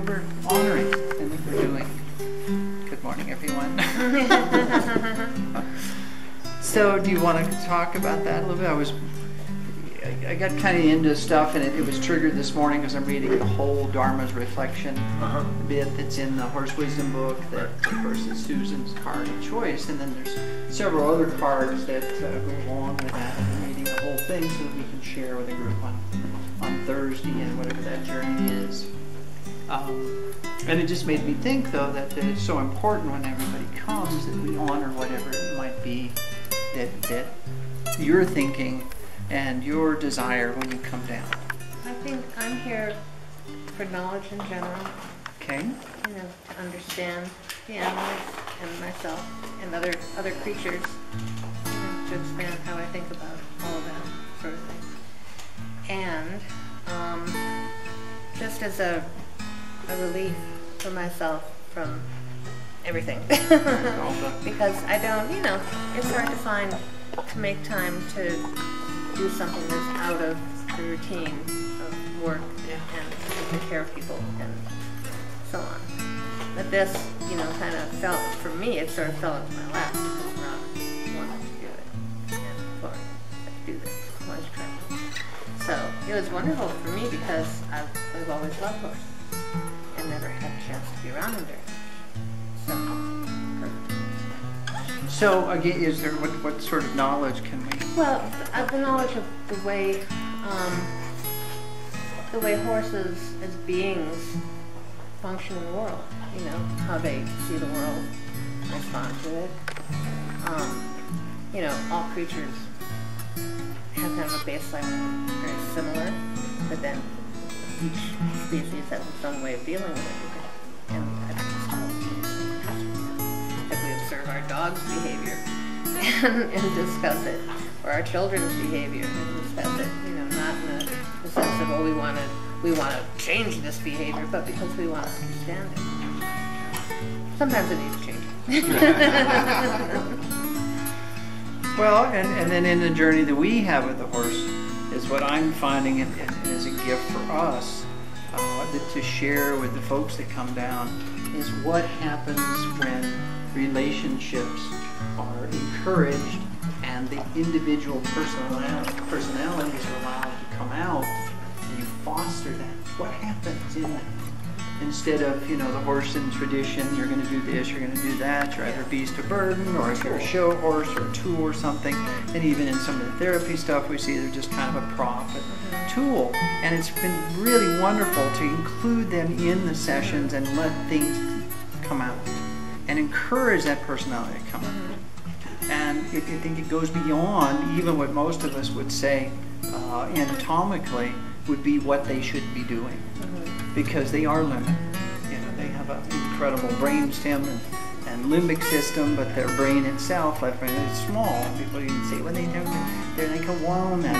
that we're honoring and that we're doing. Good morning, everyone. So do you want to talk about that a little bit? I got kind of into stuff, and it was triggered this morning because I'm reading the whole Dharma's reflection bit that's in the Horse Wisdom book. That, of course, is Susan's card of choice, and then there's several other cards that go along with that. I'm reading the whole thing so that we can share with a group on Thursday and whatever that journey is. And it just made me think, though, that it's so important when everybody comes that we honor whatever it might be that you're thinking and your desire when you come down. I think I'm here for knowledge in general. Okay. You know, to understand the animals and myself and other creatures, and to expand how I think about all of that sort of thing. And just as a relief for myself from everything. Because I don't, you know, it's hard to find, to make time to do something that's out of the routine of work and taking care of people and so on. But this, you know, kind of felt, for me, it sort of fell into my lap because Ron wanted to do it. And Lauren wanted to do this. Wanted to try. So it was wonderful for me because I've always loved horses and never had a chance to be around them very much. So again, is there what sort of knowledge can we? Well, the knowledge of the way horses as beings function in the world, you know, how they see the world, respond to it. You know, all creatures have kind of a baseline that's very similar, but then each species has its own way of dealing with it. And if we observe our dog's behavior and discuss it, or our children's behavior and discuss it, you know, not in the sense of, oh, we want to change this behavior, but because we want to understand it. Sometimes it needs changing. Well, and then in the journey that we have with the horse is what I'm finding and is a gift for us to share with the folks that come down is what happens when relationships are encouraged and the individual personalities are allowed to come out, and you foster that. What happens in that? Instead of, you know, the horse in tradition, you're going to do this, you're going to do that, you're either a beast of burden, or if you're a show horse or a tool or something. And even in some of the therapy stuff, we see they're just kind of a prop and tool. And it's been really wonderful to include them in the sessions and let things come out and encourage that personality to come out. And I think it goes beyond even what most of us would say anatomically would be what they should be doing, because they are limited. You know, they have an incredible brainstem and limbic system, but their brain itself, left brain, is small. People even say, well, they're like a walnut.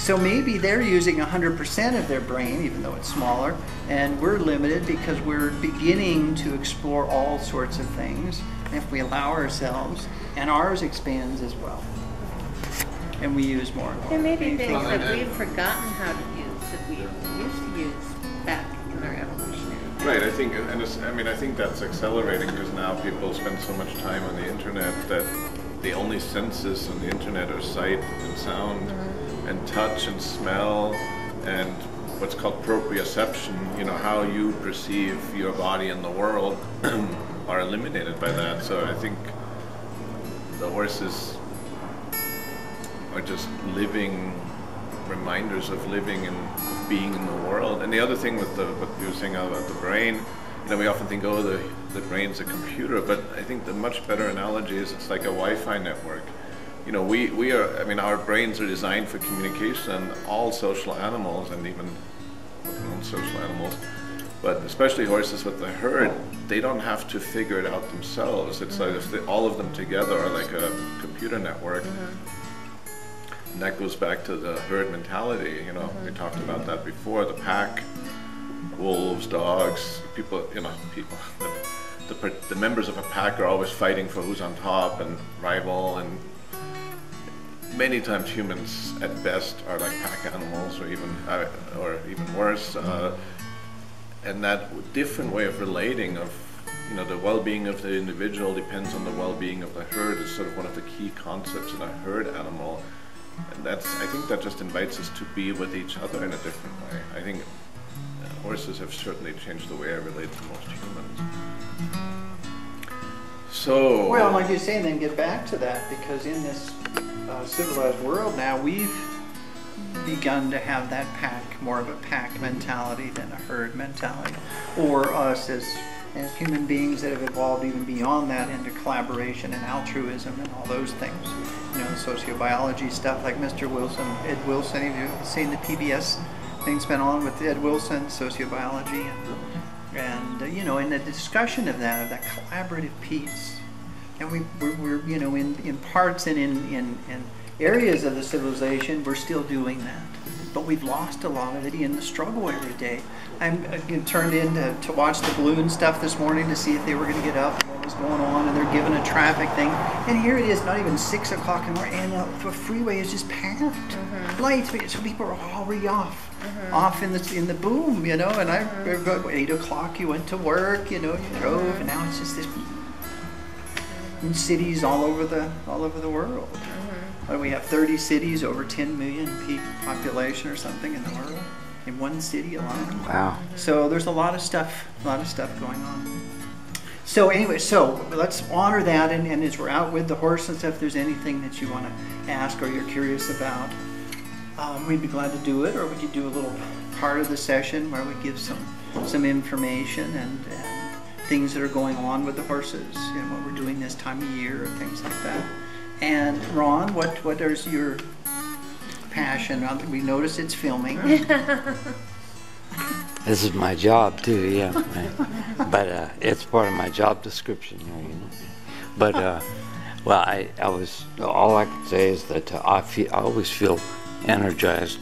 So maybe they're using 100% of their brain, even though it's smaller, and we're limited because we're beginning to explore all sorts of things if we allow ourselves, and ours expands as well. And we use more and more. There may be things that we've forgotten how to use that we used to use back in our evolutionary. Right, I think, and I think that's accelerating because now people spend so much time on the internet that the only senses on the internet are sight and sound and touch and smell and what's called proprioception, you know, how you perceive your body and the world. Are eliminated by that, so I think the horses are just living reminders of living and being in the world. And the other thing with what you were saying about the brain, you know, we often think, oh, the brain's a computer, but I think the much better analogy is it's like a Wi-Fi network. You know, we are, I mean, our brains are designed for communication. All social animals, and even non-social animals, but especially horses with the herd, they don't have to figure it out themselves. It's like if all of them together are like a computer network. And that goes back to the herd mentality, you know, we talked about that before, the pack, wolves, dogs, people, you know, people. The members of a pack are always fighting for who's on top and rival, and many times humans at best are like pack animals or even worse. and that different way of relating of, you know, the well-being of the individual depends on the well-being of the herd is sort of one of the key concepts in a herd animal. And that's, I think that just invites us to be with each other in a different way. I think horses have certainly changed the way I relate to most humans. So... Well, like you're saying, then get back to that, because in this civilized world now, we've begun to have that pack, more of a pack mentality than a herd mentality, or us as human beings that have evolved even beyond that into collaboration and altruism and all those things. You know, the sociobiology stuff, like Mr. Wilson, Ed Wilson, have you seen the PBS things been on with Ed Wilson, sociobiology, and you know, in the discussion of that collaborative piece, and we're you know, in parts and in areas of the civilization, we're still doing that, but we've lost a lot of it in the struggle every day. I'm turned in to watch the balloon stuff this morning to see if they were going to get up and what was going on, and they're giving a traffic thing. And here it is, not even 6 o'clock in the morning, and the freeway is just packed, lights, so people are already off, off in the boom, you know. And I remember 8 o'clock, you went to work, you know, you drove, and now it's just this in cities all over the world. We have 30 cities, over 10 million people population or something in the world, in one city alone. Wow. So there's a lot of stuff going on. So anyway, so let's honor that, and as we're out with the horse and stuff, if there's anything that you want to ask or you're curious about, we'd be glad to do it, or we could do a little part of the session where we give some information and things that are going on with the horses and what we're doing this time of year and things like that. And Ron, what is your passion? We notice it's filming. This is my job too, yeah. But it's part of my job description here, you know. But well, I was, all I can say is that I always feel energized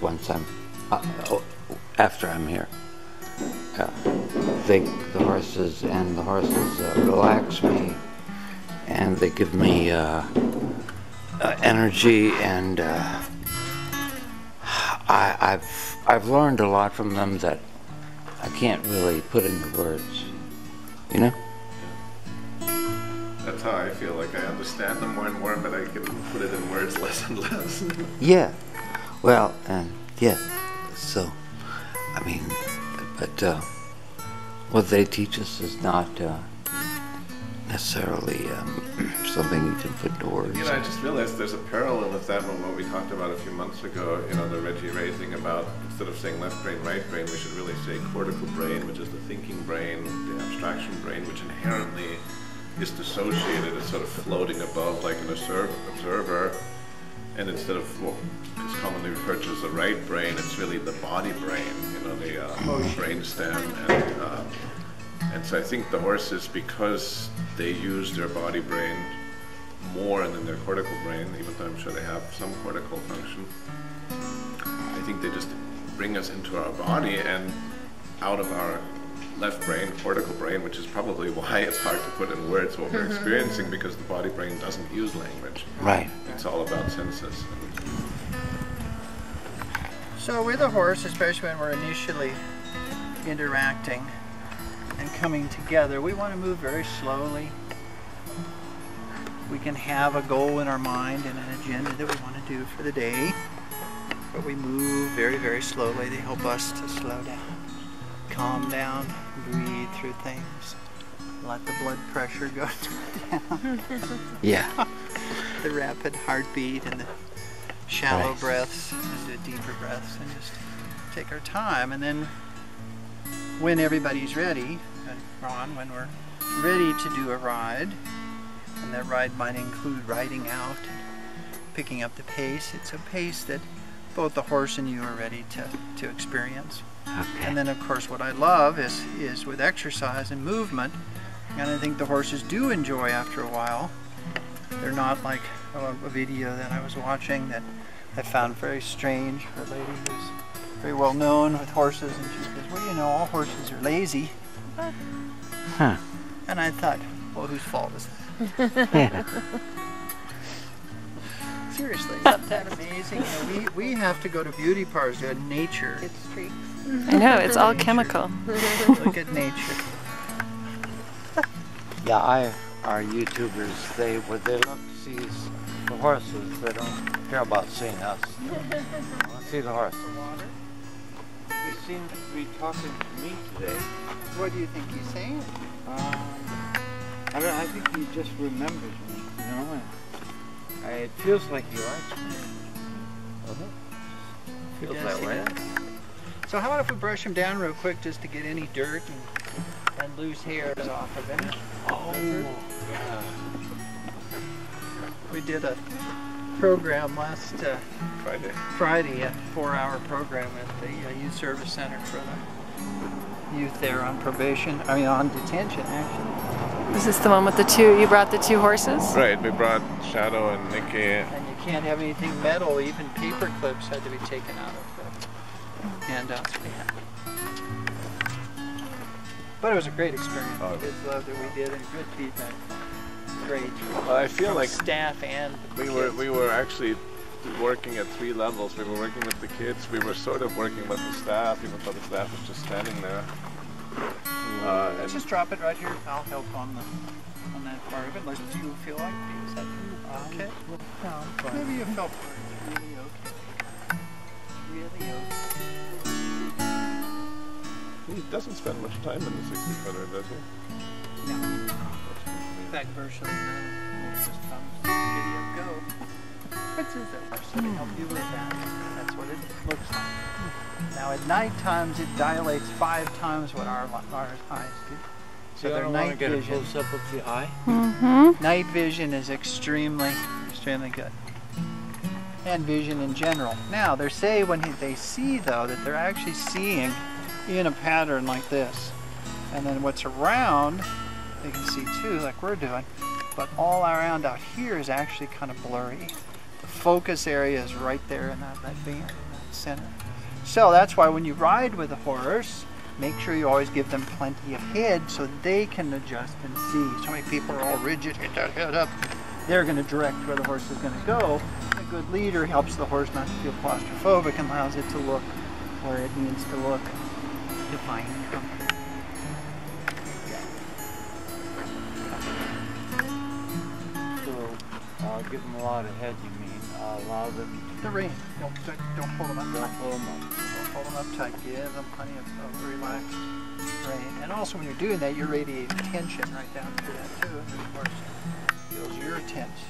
once I'm after I'm here. The horses relax me. And they give me energy, and I've learned a lot from them that I can't really put into words, you know. That's how I feel. Like I understand them more and more, but I can put it in words less and less. Yeah. Well, and yeah. So, I mean, but what they teach us is not. Necessarily something you can put to words. You know, I just realized there's a parallel with that one, what we talked about a few months ago, you know, the Reggie Raising, about instead of saying left brain, right brain, we should really say cortical brain, which is the thinking brain, the abstraction brain, which inherently is dissociated, it's sort of floating above like an observer, and instead of what is commonly referred to as the right brain, it's really the body brain, you know, the brain stem, and so I think the horses, because they use their body brain more than their cortical brain, even though I'm sure they have some cortical function, I think they just bring us into our body and out of our left brain, cortical brain, which is probably why it's hard to put in words what we're experiencing, because the body brain doesn't use language. Right. It's all about senses. So with a horse, especially when we're initially interacting, and coming together, we want to move very slowly. We can have a goal in our mind and an agenda that we want to do for the day, but we move very, very slowly. They help us to slow down, calm down, breathe through things, let the blood pressure go down. Yeah. The rapid heartbeat and the shallow breaths and the deeper breaths, and just take our time. And then when everybody's ready, and Ron, when we're ready to do a ride, and that ride might include riding out and picking up the pace. It's a pace that both the horse and you are ready to experience. Okay. And then of course what I love is with exercise and movement, and I think the horses do enjoy after a while. They're not like a video that I was watching that I found very strange for a lady who's very well known with horses, and she says, well, you know, all horses are lazy. Huh. And I thought, well, whose fault is that? Yeah. Seriously, isn't that amazing? You know, we have to go to beauty parlors, to nature. It's true. I know, it's all chemical. Look at nature. Yeah, our YouTubers, they love to see the horses. They don't care about seeing us. They want to see the horses. You seem to be talking to me today. What do you think he's saying? I don't. I think he just remembers me, you know. And it feels like he likes me. Feels that way. So how about if we brush him down real quick just to get any dirt and loose hairs off of him? Oh, yeah. We did a program last Friday, a 4-hour program at the Youth Service Center for the youth there on probation. I mean, on detention, actually. Was this the one with the two? You brought the two horses? Right. We brought Shadow and Nikki. And you can't have anything metal. Even paper clips had to be taken out of the handouts we had. But it was a great experience. The kids loved it. We did, and good feedback. Great. I feel like staff and we were actually working at 3 levels. We were working with the kids. We were sort of working with the staff, even though the staff was just standing there. Let's just drop it right here. I'll help on that part of it. Like, do you feel like things? Okay. No, maybe you felt really okay. Really okay. He doesn't spend much time in the 60 footer, does he? No. In fact, virtually none. It's just video go. What's it that we're going to help you with that? That's what it looks like. Now at night times, it dilates 5 times what our eyes do. So their night vision. Get a close up of the eye. Mm-hmm. Night vision is extremely, extremely good. And vision in general. Now they say when they see though that they're actually seeing in a pattern like this, and then what's around. You can see too, like we're doing, but all around out here is actually kind of blurry. The focus area is right there in that band, in that center. So that's why when you ride with a horse, make sure you always give them plenty of head so they can adjust and see. So many people are all rigid, get that head up. They're going to direct where the horse is going to go. A good leader helps the horse not to feel claustrophobic and allows it to look where it needs to look to find comfort. Give them a lot of head, you mean? Allow them the rein. Don't hold them up. Don't hold them up. Don't hold them up tight. Give them plenty of relaxed rein. And also, when you're doing that, you're radiating tension right down through that too. And of course, feels you're tense.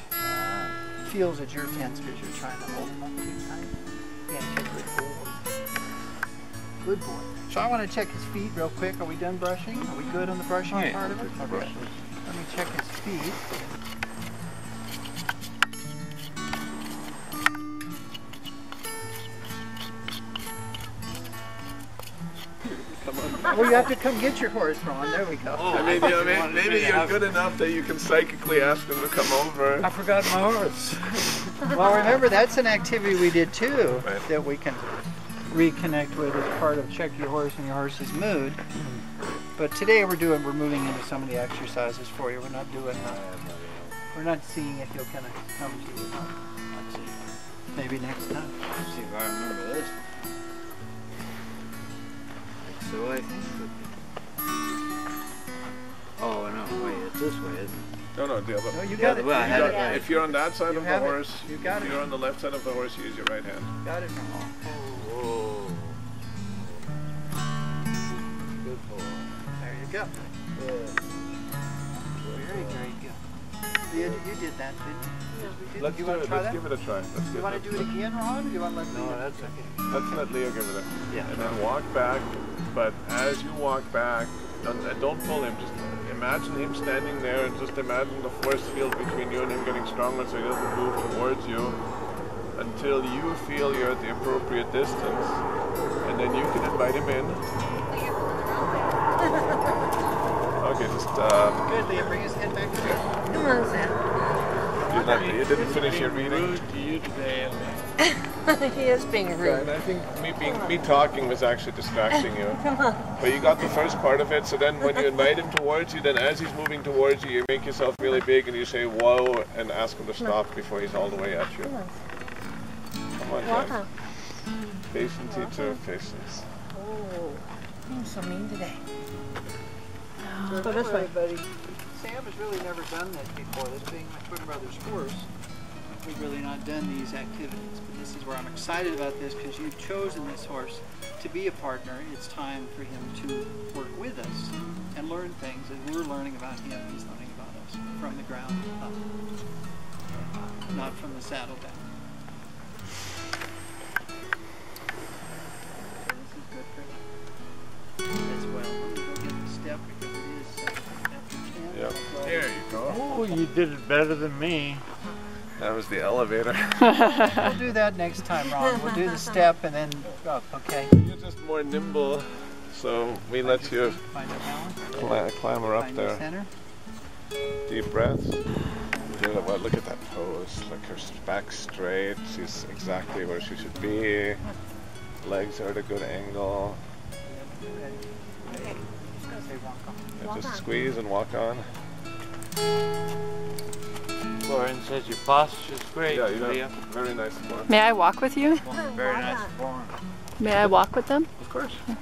Feels that you're tense because you're trying to hold them up too tight. Yeah, good boy. Good boy. So I want to check his feet real quick. Are we done brushing? Are we good on the brushing part of it? Okay. Let me check his feet. Well, you have to come get your horse, Ron. There we go. Oh, maybe you're good enough that you can psychically ask him to come over. I forgot my horse. Well, remember, that's an activity we did, too, that we can reconnect with as part of check your horse and your horse's mood. But today we're moving into some of the exercises for you. We're not doing we're not seeing if he'll kind of come to you. Maybe next time. Let's see if I remember this. So I think oh no, wait, it's this way, isn't it? No, the other. No, you got it. Well, I had it right. If you're on that side of the horse, you got it. If you're on the left side of the horse, use your right hand. Got it. Oh. Good boy. There you go. Good. Very, very good. Leah, you did that, didn't you? Yes, we did. Let's do it. Let's give it a try. You want to do it again, Ron? Or you want to let Leah? No, that's okay. Let's let Leah give it a. Yeah. And then walk back. But as you walk back, don't pull him. Just imagine him standing there and just imagine the force field between you and him getting stronger so he doesn't move towards you until you feel you're at the appropriate distance. And then you can invite him in. Okay, just... Good, Leah, bring his head back to you. Come on, Sam. You didn't finish your reading. He is being rude. And I think me talking was actually distracting you. Come on. But you got the first part of it, so then when you invite him towards you, then as he's moving towards you, you make yourself really big and you say, whoa, and ask him to stop before he's all the way at you. Come on, guys. Patience, you too. Patience. Oh, being so mean today. Go this way, buddy. Sam has really never done that before. This being my twin brother's horse, we've really not done these activities. But this is where I'm excited about this, because you've chosen this horse to be a partner. It's time for him to work with us and learn things. And we're learning about him, he's learning about us from the ground up, not from the saddle down. Yep. There you go. Oh, you did it better than me. That was the elevator. We'll do that next time, Ron. We'll do the step and then up, okay? You're just more nimble, so we let you clamber up there. Center. Deep breaths. Well, look at that pose. Like her back's straight. She's exactly where she should be. Legs are at a good angle. Okay. Just squeeze and walk on. Lauren says your posture's great. Yeah, you know, very nice form. May I walk with you? Very nice form. May I walk with them? Of course. Yeah.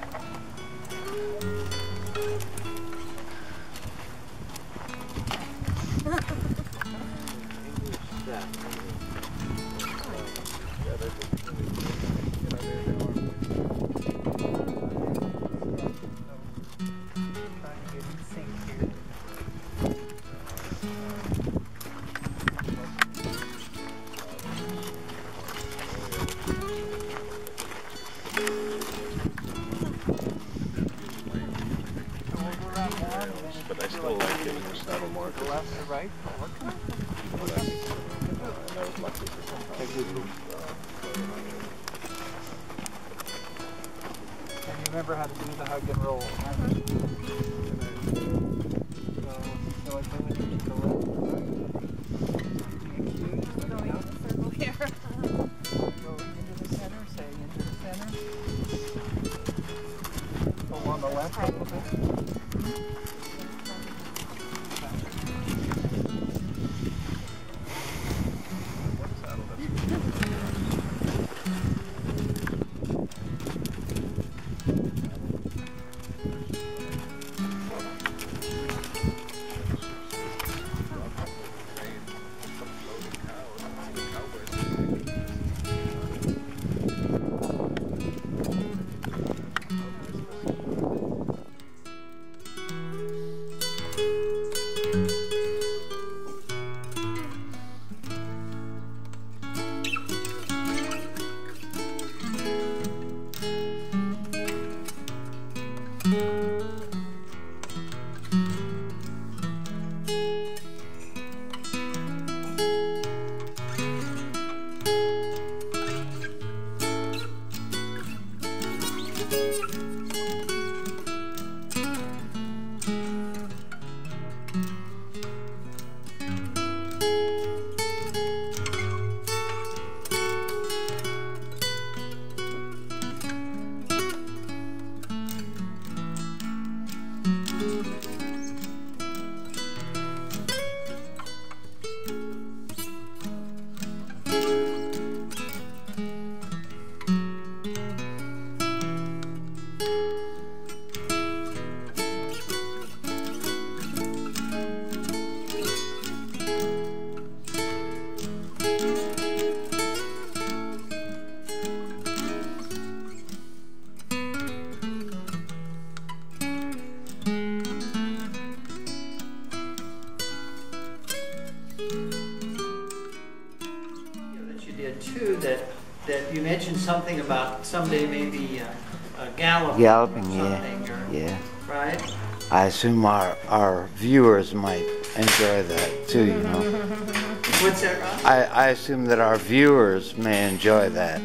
Something about someday maybe galloping or something, yeah. Right? I assume our viewers might enjoy that too, you know. What's that, Ron? I assume that our viewers may enjoy that.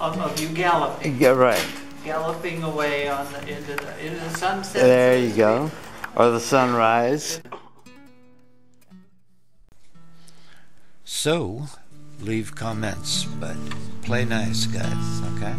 Of you galloping. Yeah, right. Galloping away on the, into the sunset. There you go. Or the sunrise. So leave comments, but play nice, guys, okay?